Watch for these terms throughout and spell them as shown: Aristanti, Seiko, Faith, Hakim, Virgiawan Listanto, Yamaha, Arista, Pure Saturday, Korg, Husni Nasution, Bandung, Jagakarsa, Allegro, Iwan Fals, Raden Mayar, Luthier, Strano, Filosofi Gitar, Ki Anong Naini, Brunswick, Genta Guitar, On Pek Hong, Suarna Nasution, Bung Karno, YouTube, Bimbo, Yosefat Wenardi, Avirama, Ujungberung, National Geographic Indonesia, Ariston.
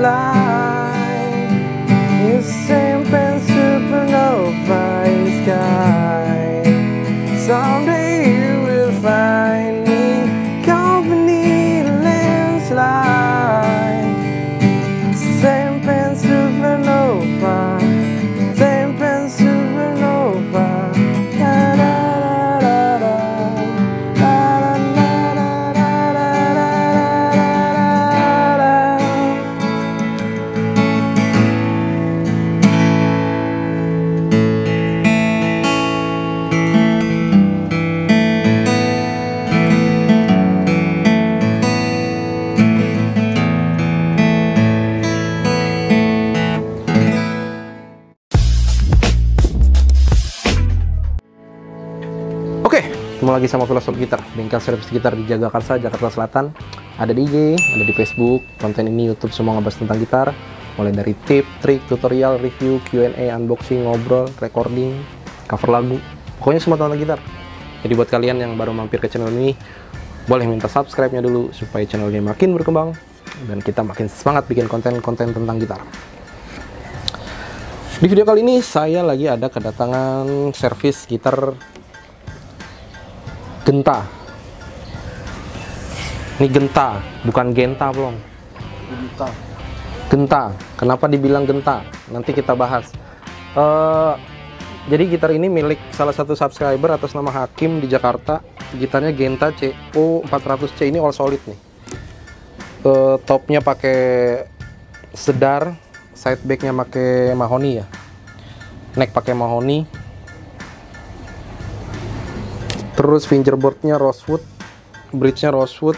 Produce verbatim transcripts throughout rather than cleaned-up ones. light, you champagne supernova in sky. Someday you will find me company in a landslide. Champagne supernova, champagne supernova. Lagi sama Filosofi Gitar, bengkel servis gitar di Jagakarsa, Jakarta Selatan. Ada di I G, ada di Facebook, konten ini YouTube semua ngebahas tentang gitar, mulai dari tip, trik, tutorial, review, Q and A, unboxing, ngobrol, recording, cover lagu, pokoknya semua tentang gitar. Jadi buat kalian yang baru mampir ke channel ini, boleh minta subscribe-nya dulu supaya channelnya makin berkembang dan kita makin semangat bikin konten-konten tentang gitar. Di video kali ini saya lagi ada kedatangan servis gitar Genta. Ini Genta, bukan Genta belum. Genta. Genta. Kenapa dibilang Genta? Nanti kita bahas. Uh, jadi gitar ini milik salah satu subscriber atas nama Hakim di Jakarta. Gitarnya Genta C O empat ratus C, ini all solid nih. Uh, topnya pakai sedar, side backnya pakai mahoni ya. Neck pakai mahoni. Terus fingerboardnya rosewood, bridge-nya rosewood.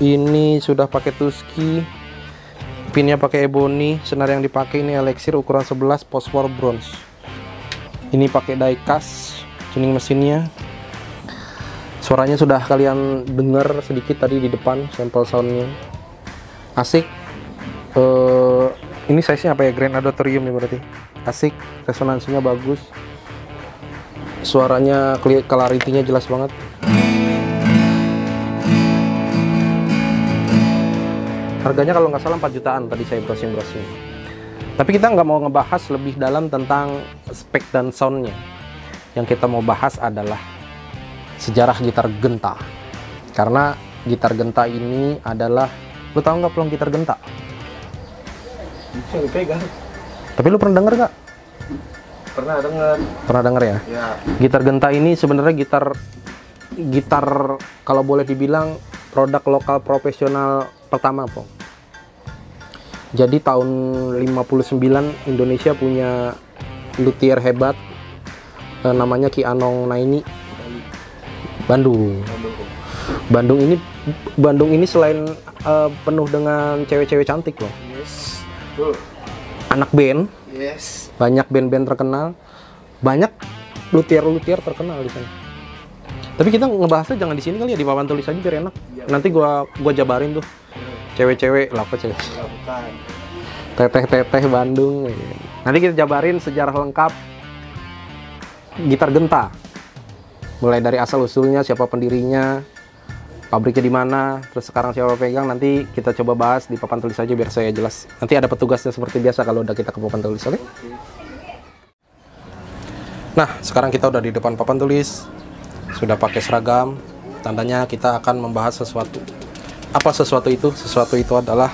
Ini sudah pakai Tusky, pinnya pakai ebony. Senar yang dipakai ini Elixir ukuran sebelas post war bronze. Ini pakai diecast tuning mesinnya. Suaranya sudah kalian dengar sedikit tadi di depan sampel soundnya. Asik. Uh, ini size-nya apa ya? Grand Auditorium nih berarti. Asik, resonansinya bagus. Suaranya clarity-nya jelas banget. Harganya kalau nggak salah empat jutaan tadi saya browsing-browsing. Tapi kita nggak mau ngebahas lebih dalam tentang spek dan soundnya. Yang kita mau bahas adalah sejarah gitar Genta. Karena gitar Genta ini adalah, lu tahu nggak peluang gitar Genta? Bisa dipegang. Tapi lu pernah denger nggak? Pernah denger. Pernah denger ya? Ya. Gitar Genta ini sebenarnya gitar gitar kalau boleh dibilang produk lokal profesional pertama, Pong. Jadi tahun lima puluh sembilan Indonesia punya luthier hebat eh, namanya Ki Anong Naini. Bandung. Bandung ini Bandung ini selain eh, penuh dengan cewek-cewek cantik loh. Yes. Betul. Anak band. Yes. Banyak band-band terkenal, banyak luthier-luthier terkenal di sana. Tapi kita ngebahasnya jangan di sini kali ya, di papan tulis aja biar enak. Ya, nanti gua gua jabarin tuh cewek-cewek, lah cewek. Teteh-teteh Bandung. Nanti kita jabarin sejarah lengkap gitar Genta. Mulai dari asal usulnya, siapa pendirinya, pabriknya di mana, terus sekarang siapa pegang, nanti kita coba bahas di papan tulis aja biar saya jelas. Nanti ada petugasnya seperti biasa kalau udah kita ke papan tulis, oke? Okay? Nah, sekarang kita udah di depan papan tulis, sudah pakai seragam, tandanya kita akan membahas sesuatu. Apa sesuatu itu? Sesuatu itu adalah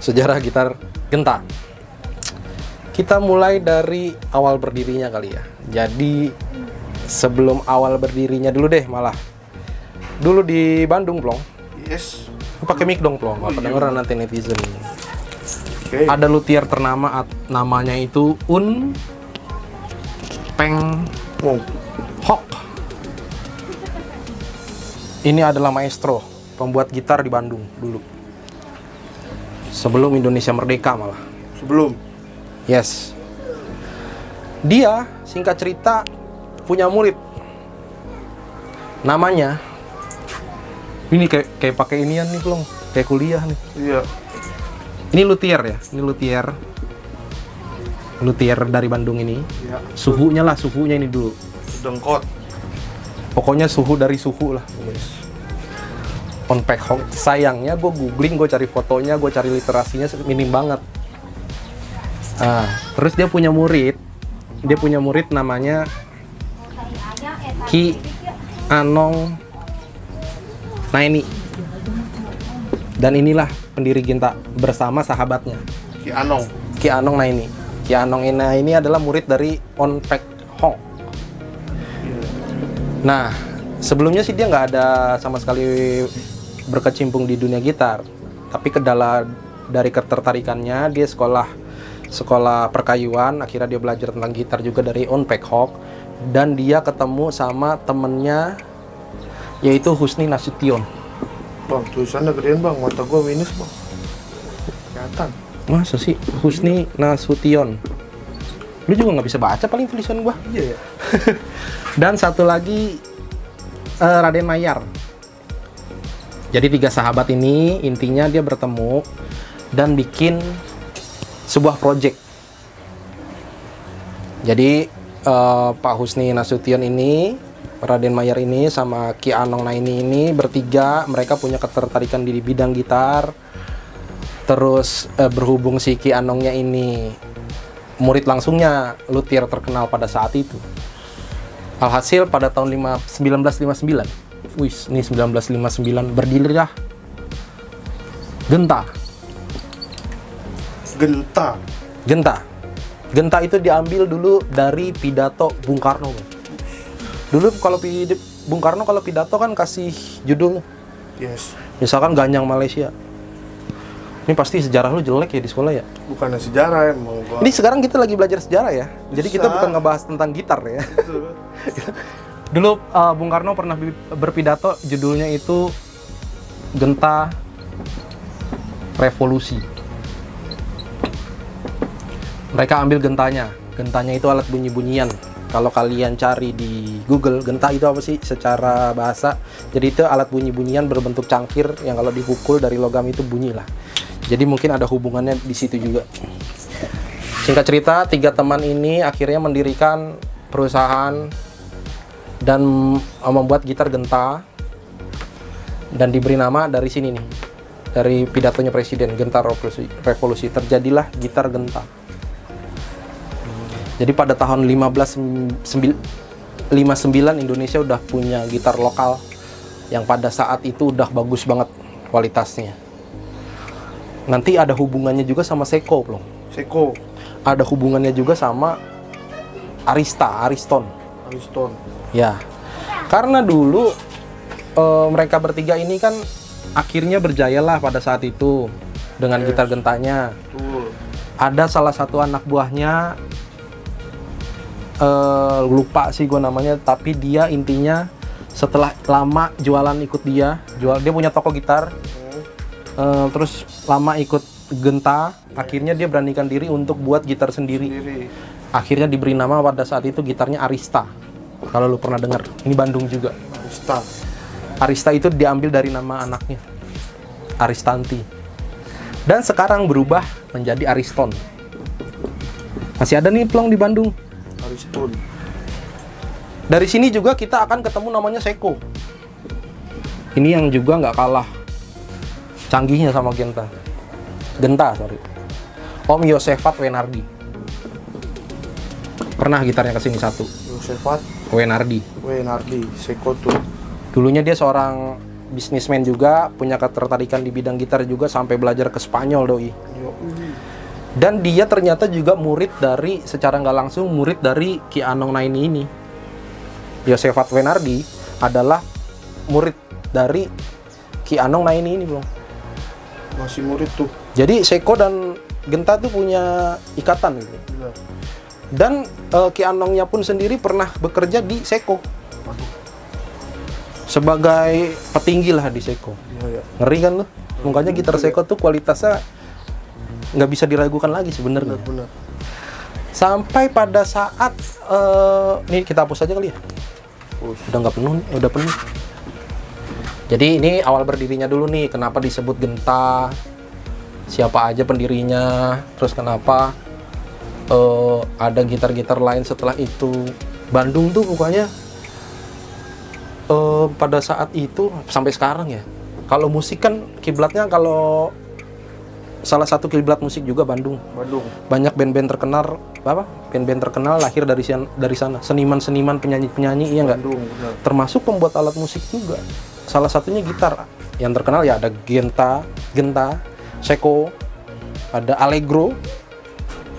sejarah gitar Genta. Kita mulai dari awal berdirinya kali ya. Jadi, sebelum awal berdirinya dulu deh malah. Dulu di Bandung, Plong. Yes. Pakai mic dong, Plong. Apa dengeran nanti netizen. Okay. Ada luthier ternama namanya itu On Pek Hong. Ini adalah maestro pembuat gitar di Bandung dulu. Sebelum Indonesia merdeka malah. Sebelum. Yes. Dia singkat cerita punya murid. Namanya ini kayak kayak pakai inian nih, Plong. Kayak kuliah nih. Iya. Ini luthier ya? Ini luthier. Luthier dari Bandung ini. Iya. Suhunya lah, suhunya ini dulu. Dengkot. Pokoknya suhu dari suhu lah. On Pek Hong. Sayangnya gue googling, gue cari fotonya, gue cari literasinya, minim banget. Nah, terus dia punya murid, dia punya murid namanya Ki Anong Naini. Dan inilah pendiri Genta bersama sahabatnya. Ki Anong. Ki Anong Naini. Ki Anong Naini adalah murid dari On Pek Hong. Nah, sebelumnya sih dia nggak ada sama sekali berkecimpung di dunia gitar, tapi kendala dari ketertarikannya dia sekolah sekolah perkayuan, akhirnya dia belajar tentang gitar juga dari On Pek Hong, dan dia ketemu sama temennya yaitu Husni Nasution. Bang, tulisannya gedean bang, mata gua minus bang, kelihatan. Masa sih Husni Nasution? Lu juga nggak bisa baca paling tulisan gua. Iya. Ya. Dan satu lagi Uh, Raden Mayar. Jadi tiga sahabat ini intinya dia bertemu dan bikin sebuah project. Jadi uh, Pak Husni Nasution ini, Raden Mayar ini, sama Ki Anong Naini ini bertiga, mereka punya ketertarikan di bidang gitar. Terus uh, berhubung si Ki Anongnya ini murid langsungnya luthier terkenal pada saat itu. Alhasil pada tahun sembilan belas lima puluh sembilan, wih, ini sembilan belas lima puluh sembilan berdirilah Genta. Genta. Genta. Genta itu diambil dulu dari pidato Bung Karno. Dulu kalau pid Bung Karno kalau pidato kan kasih judul. Yes. Misalkan Ganyang Malaysia. Ini pasti sejarah lu jelek ya di sekolah ya? Bukan sejarah emang gua. Ini sekarang kita lagi belajar sejarah ya. Bisa. Jadi kita bukan ngebahas tentang gitar ya. Dulu uh, Bung Karno pernah berpidato judulnya itu Genta Revolusi. Mereka ambil gentanya. Gentanya itu alat bunyi-bunyian. Kalau kalian cari di Google, genta itu apa sih secara bahasa? Jadi itu alat bunyi-bunyian berbentuk cangkir yang kalau dipukul dari logam itu bunyilah. Jadi mungkin ada hubungannya di situ juga. Singkat cerita, tiga teman ini akhirnya mendirikan perusahaan dan membuat gitar Genta. Dan diberi nama dari sini nih, dari pidatonya Presiden, Genta Revolusi, Revolusi. Terjadilah gitar Genta. Jadi pada tahun lima belas lima puluh sembilan Indonesia udah punya gitar lokal yang pada saat itu udah bagus banget kualitasnya. Nanti ada hubungannya juga sama Seiko, belum? Seiko. Ada hubungannya juga sama Arista, Ariston. Ariston. Ya. Karena dulu e, mereka bertiga ini kan akhirnya berjayalah pada saat itu dengan yes. gitar gentanya. Betul. Ada salah satu anak buahnya, e, lupa sih gue namanya, tapi dia intinya setelah lama jualan ikut dia, jual dia punya toko gitar. Uh, terus lama ikut Genta, yes. akhirnya dia beranikan diri untuk buat gitar sendiri. sendiri. Akhirnya diberi nama pada saat itu gitarnya Arista. Kalau lu pernah dengar, ini Bandung juga. Arista. Arista itu diambil dari nama anaknya, Aristanti. Dan sekarang berubah menjadi Ariston. Masih ada nih plong di Bandung. Ariston. Dari sini juga kita akan ketemu namanya Seiko. Ini yang juga nggak kalah canggihnya sama Genta. Genta, sorry. Om Yosefat Wenardi. Pernah gitarnya kesini satu. Yosefat Wenardi. Wenardi, Seiko tuh. Dulunya dia seorang bisnismen juga, punya ketertarikan di bidang gitar juga sampai belajar ke Spanyol doi. Dan dia ternyata juga murid dari, secara nggak langsung murid dari Ki Anong Naini ini. Yosefat Wenardi adalah murid dari Ki Anong Naini ini, belum? Masih murid tuh. Jadi Seiko dan Genta tuh punya ikatan gitu. Benar. Dan uh, Ki Anongnya pun sendiri pernah bekerja di Seiko. Aduh. Sebagai petinggi lah di Seiko. Ya, ya. Ngeri kan lu? Mukanya gitar Seiko tuh kualitasnya nggak bisa diragukan lagi sebenarnya. Sampai pada saat uh, nih kita hapus aja kali ya. Hapus. Udah nggak penuh, udah penuh. Jadi ini awal berdirinya dulu nih, kenapa disebut Genta, siapa aja pendirinya, terus kenapa uh, ada gitar-gitar lain setelah itu. Bandung tuh bukannya uh, pada saat itu sampai sekarang ya, Kalau musik kan kiblatnya, kalau salah satu kiblat musik juga Bandung. Bandung. Banyak band-band terkenal, apa? Band-band terkenal lahir dari dari sana. Seniman-seniman, penyanyi-penyanyi, iya nggak? Bandung. Bener. Termasuk pembuat alat musik juga. Salah satunya gitar. Yang terkenal ya ada Genta, Genta, Seiko, ada Allegro.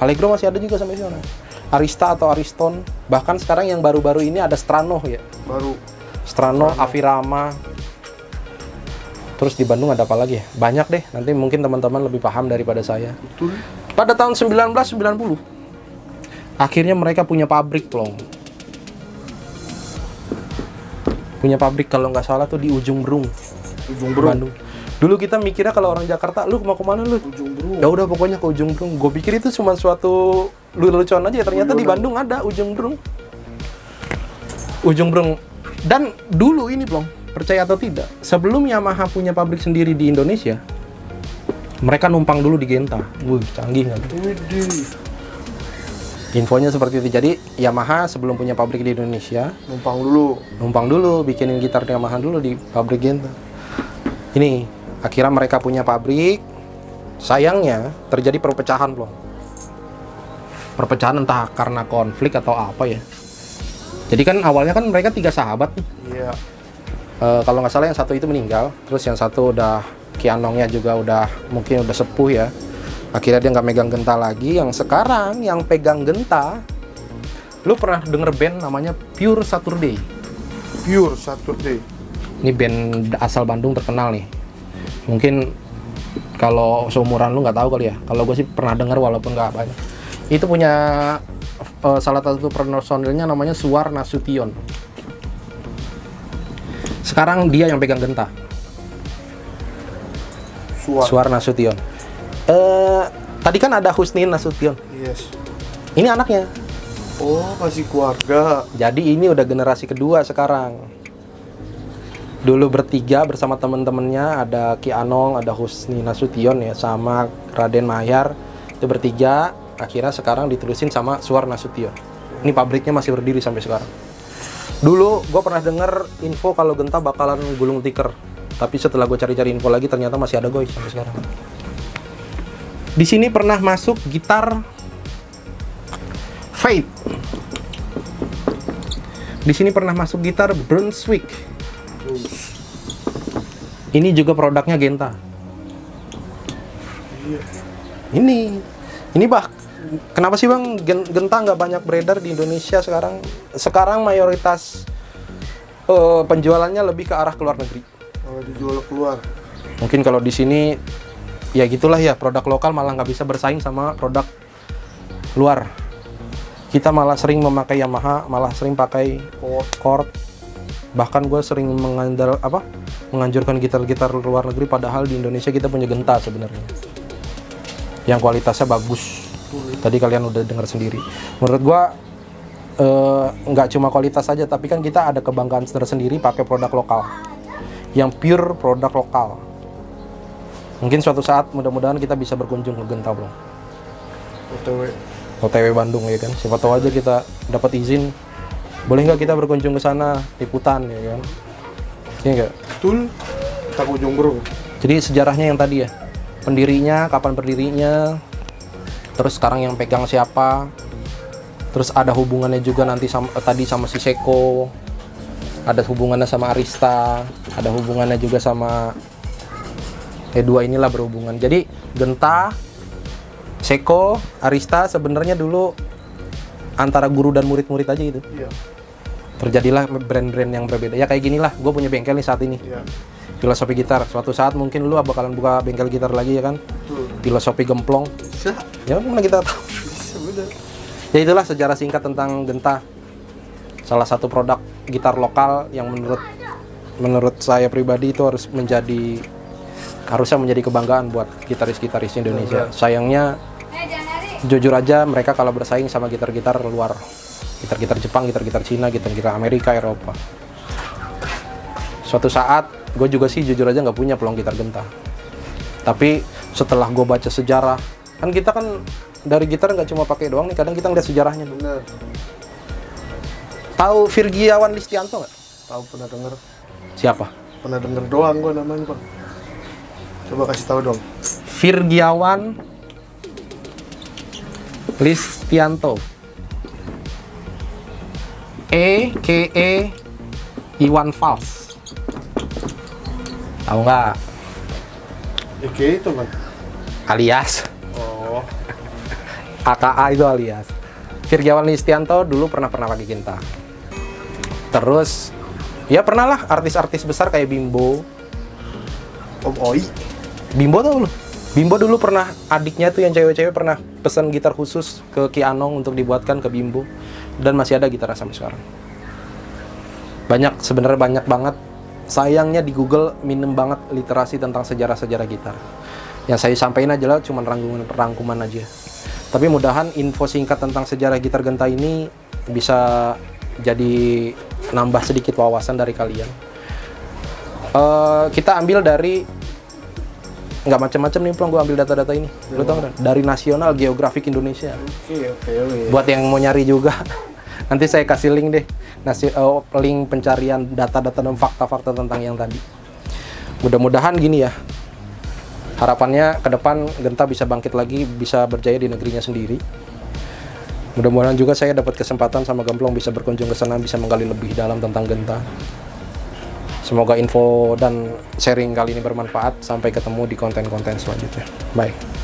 Allegro masih ada juga sampai sekarang. Arista atau Ariston. Bahkan sekarang yang baru-baru ini ada Strano ya. Baru. Strano, Strano. Avirama. Terus di Bandung ada apa lagi ya? Banyak deh, nanti mungkin teman-teman lebih paham daripada saya. Betul. Pada tahun seribu sembilan ratus sembilan puluh, akhirnya mereka punya pabrik loh. Punya pabrik kalau nggak salah tuh di Ujungberung. Ujungberung. Bandung. Dulu kita mikirnya kalau orang Jakarta, lu mau kemana lu? Ujungberung. Ya udah pokoknya ke Ujungberung. Gue pikir itu cuma suatu lucu-lucuan aja. Ternyata Ujung di Bandung ada Ujungberung. Ujungberung. Dan dulu ini belum. Percaya atau tidak, sebelum Yamaha punya pabrik sendiri di Indonesia, mereka numpang dulu di Genta. Wuh, canggih nggak? Infonya seperti itu. Jadi Yamaha sebelum punya pabrik di Indonesia, numpang dulu, numpang dulu, bikinin gitar Yamaha dulu di pabrik Genta. Ini akhirnya mereka punya pabrik. Sayangnya terjadi perpecahan loh. Perpecahan entah karena konflik atau apa ya. Jadi kan awalnya kan mereka tiga sahabat. Iya. Uh, kalau nggak salah yang satu itu meninggal, terus yang satu udah Ki Anongnya juga udah mungkin udah sepuh ya. Akhirnya dia nggak megang Genta lagi. Yang sekarang yang pegang Genta, lu pernah denger band namanya Pure Saturday? Pure Saturday. Ini band asal Bandung terkenal nih. Mungkin kalau seumuran lu nggak tahu kali ya. Kalau gue sih pernah denger walaupun nggak banyak. Itu punya uh, salah satu personilnya namanya Suarna Nasution. Sekarang dia yang pegang Genta. Suar, Suar Nasution. E, tadi kan ada Husni Nasution. Yes. Ini anaknya. Oh, masih keluarga. Jadi ini udah generasi kedua sekarang. Dulu bertiga bersama temen-temennya, ada Ki Anong, ada Husni Nasution ya, sama Raden Mayar. Itu bertiga. Akhirnya sekarang diterusin sama Suar Nasution. Ini pabriknya masih berdiri sampai sekarang. Dulu gue pernah denger info kalau Genta bakalan gulung tikar, tapi setelah gue cari-cari info lagi ternyata masih ada guys sampai sekarang. Di sini pernah masuk gitar Faith. Di sini pernah masuk gitar Brunswick. Ini juga produknya Genta. Ini, ini bah. Kenapa sih bang Genta nggak banyak beredar di Indonesia sekarang? Sekarang mayoritas uh, penjualannya lebih ke arah ke luar negeri. Kalau dijual keluar. Mungkin kalau di sini ya gitulah ya, produk lokal malah nggak bisa bersaing sama produk luar. Kita malah sering memakai Yamaha, malah sering pakai Korg. Bahkan gue sering mengandal apa menganjurkan gitar-gitar luar negeri, padahal di Indonesia kita punya Genta sebenarnya yang kualitasnya bagus. Tadi kalian udah dengar sendiri. Menurut gua nggak uh, cuma kualitas saja, tapi kan kita ada kebanggaan tersendiri pakai produk lokal, yang pure produk lokal. Mungkin suatu saat mudah-mudahan kita bisa berkunjung ke Genta bro. O T W. O T W Bandung ya kan. Siapa tahu aja kita dapat izin. Boleh nggak kita berkunjung ke sana liputan ya kan? Iya nggak? Betul. Kita kunjung bro. Jadi sejarahnya yang tadi ya. Pendirinya, kapan berdirinya? Terus sekarang yang pegang siapa? Terus ada hubungannya juga nanti sama, tadi sama si Seiko, ada hubungannya sama Arista, ada hubungannya juga sama eh dua inilah berhubungan. Jadi Genta, Seiko, Arista sebenarnya dulu antara guru dan murid-murid aja gitu. Iya. Terjadilah brand-brand yang berbeda. Ya kayak ginilah, gue punya bengkel nih saat ini. Iya. Filosofi Gitar. Suatu saat mungkin lu bakalan buka bengkel gitar lagi ya kan? Betul. Filosofi Gemplong. Bisa. Ya mana kita tahu. Ya itulah sejarah singkat tentang Genta. Salah satu produk gitar lokal yang menurut menurut saya pribadi itu harus menjadi harusnya menjadi kebanggaan buat gitaris-gitaris Indonesia. Benar. Sayangnya jujur aja mereka kalau bersaing sama gitar-gitar luar. Gitar-gitar Jepang, gitar-gitar Cina, gitar-gitar Amerika, Eropa. Suatu saat gue juga sih jujur aja nggak punya peluang gitar Genta, tapi setelah gue baca sejarah kan, kita kan dari gitar nggak cuma pakai doang nih, kadang kita ngeliat sejarahnya. Bener. Tahu Virgiawan Listanto nggak? Tahu, pernah denger. Siapa? Pernah denger doang gue namanya bang. Coba kasih tahu dong. Virgiawan Listanto, A K A Iwan Fals. Tahu nggak? Oke, itu kan alias. Oh. A K A itu alias. Virgiawan Listanto dulu pernah pernah pakai Genta. Terus ya pernah lah artis-artis besar kayak Bimbo. Om Oi. Bimbo tau lu? Bimbo dulu pernah, adiknya tuh yang cewek-cewek pernah pesan gitar khusus ke Ki Anong untuk dibuatkan ke Bimbo, dan masih ada gitarnya sampai sekarang. Banyak, sebenarnya banyak banget. Sayangnya di Google minim banget literasi tentang sejarah-sejarah gitar. Yang saya sampaikan aja lah cuman rangkuman-rangkuman aja. Tapi mudahan info singkat tentang sejarah gitar Genta ini bisa jadi nambah sedikit wawasan dari kalian. Uh, kita ambil dari, nggak macam-macam nih Plong, gue ambil data-data ini. Lu tau nggak? Dari National Geographic Indonesia. Okay, okay, okay. Buat yang mau nyari juga, nanti saya kasih link deh. Nasi, uh, link pencarian data-data dan fakta-fakta tentang yang tadi. Mudah-mudahan gini ya, harapannya ke depan Genta bisa bangkit lagi, bisa berjaya di negerinya sendiri. Mudah-mudahan juga saya dapat kesempatan sama Gemplong bisa berkunjung ke sana, bisa menggali lebih dalam tentang Genta. Semoga info dan sharing kali ini bermanfaat. Sampai ketemu di konten-konten selanjutnya. Bye.